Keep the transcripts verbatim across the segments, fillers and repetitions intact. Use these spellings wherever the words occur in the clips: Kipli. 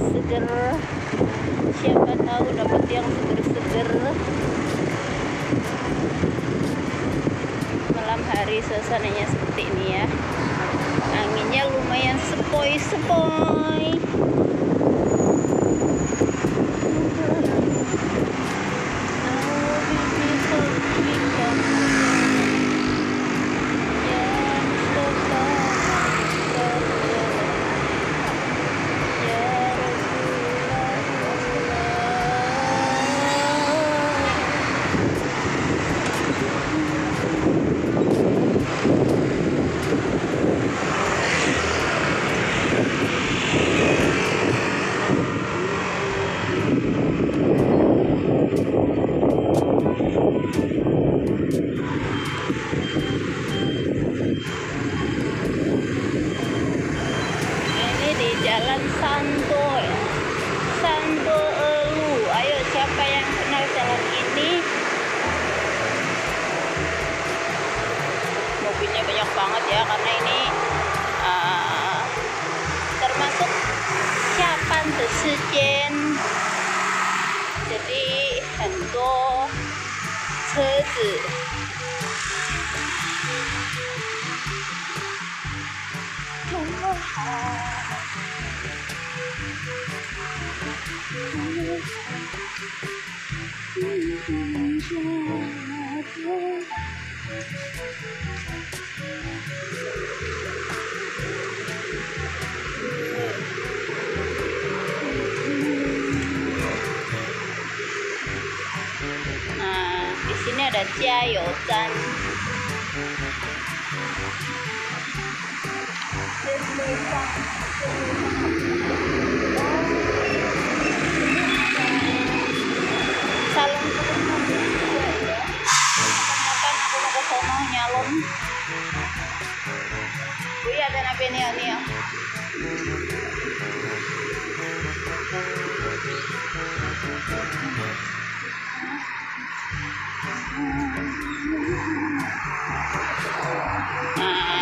seger-seger. Siapa tahu dapat yang seger-seger malam hari. Suasananya seperti ini ya, anginnya lumayan sepoi-sepoi. Jalan Santo ya, Santo Elu. Ayo siapa yang kenal jalan ini? Mobilnya banyak banget ya, karena ini uh, termasuk Siapan Sejen. Jadi hantu cezi. Nah, di sini ada Jiaotan. Nah,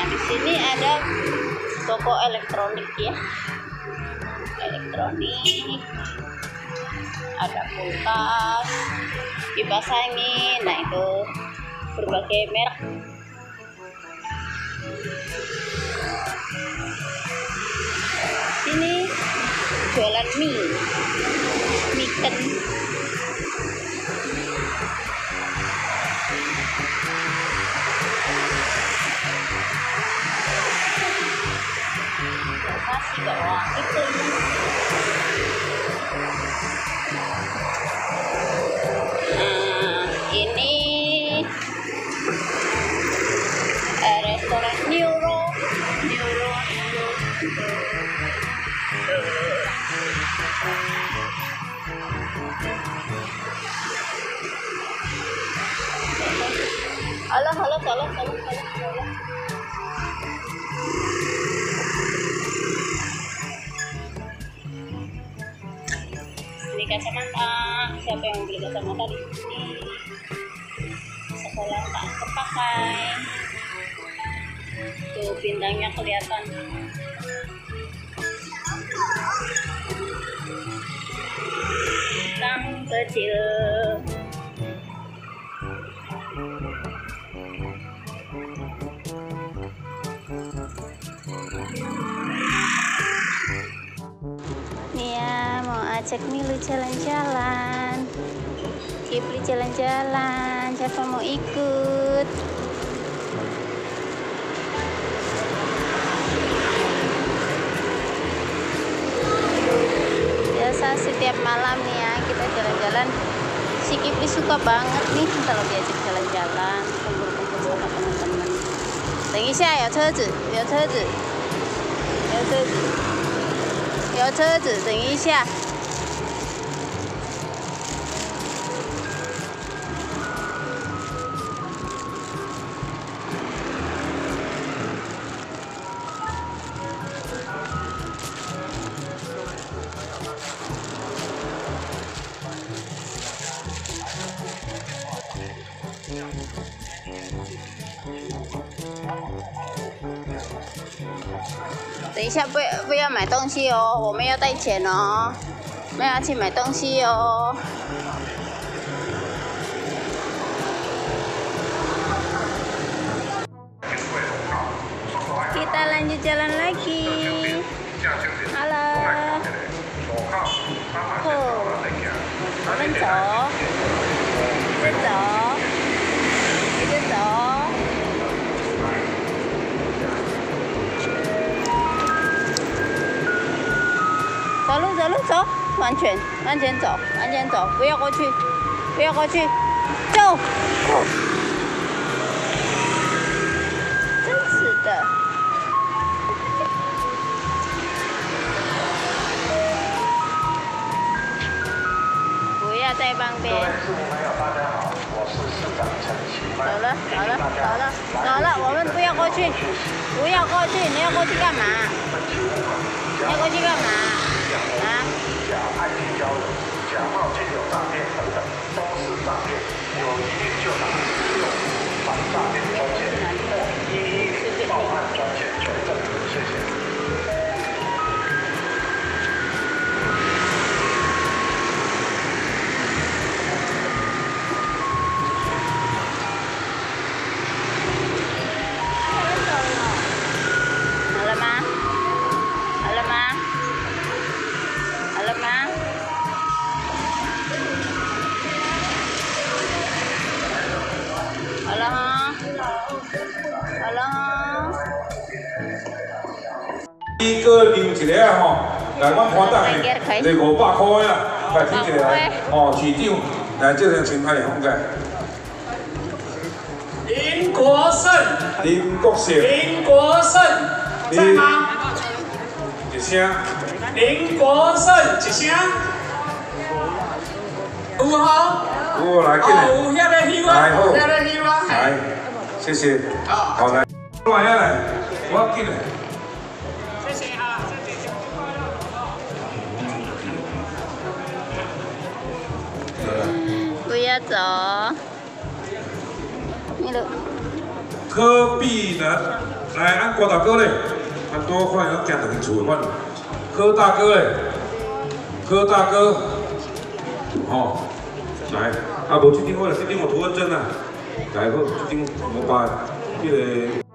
di sini ada toko elektronik ya. Elektronik. Ada kulkas, kipas angin, nah itu berbagai merek. Sini jualan mie, mie ken. Masih bawang itu. Nah, ini eh, restoran Neuro, Neuro, Neuro. Halo, halo, halo, halo, halo. Kacamata, siapa yang beli kacamata di sini? Sekolah tak terpakai. Tuh bintangnya kelihatan. Bintang kecil. Ajak Milu jalan-jalan, Kipli jalan-jalan, siapa mau ikut? Biasa setiap malam nih ya kita jalan-jalan. Si Kipli suka banget nih kalau diajak jalan-jalan, kumpul-kumpul sama teman-teman. Tunggu sebentar, ada mobil, ada mobil, ada mobil, ada mobil, tunggu sebentar. Tadi 一下，不要不要买东西哦，我们要带钱哦，不要去买东西哦。 Kita lanjut jalan lagi. Halo. Oh, orang jauh. Kita jauh. Kita jauh. Jalan, jalan, jalan. 完全，完全走，完全走，不要过去，不要过去，走。真是的。 在旁边。走了，走了，走了，走了，我们不要过去，不要过去，你要过去干嘛？你要过去干嘛？啊？嗯 一个牛一个吼，来阮花旦嘞，来五百块啦，来起起来，哦，市长来这个请他来讲解。林国胜，林国胜，林国胜，在吗？一声。林国胜一声。有无？有来，进来。有遐个戏哇，遐个戏哇，来，谢谢。好，来，我遐来，我进来。 走，你了。科比人，来，俺郭大哥嘞，俺多快要行两处换。柯大哥嘞，柯大哥，哦，来，啊，无这顶我来，这顶我涂个针啊，来好，这顶我把迄个。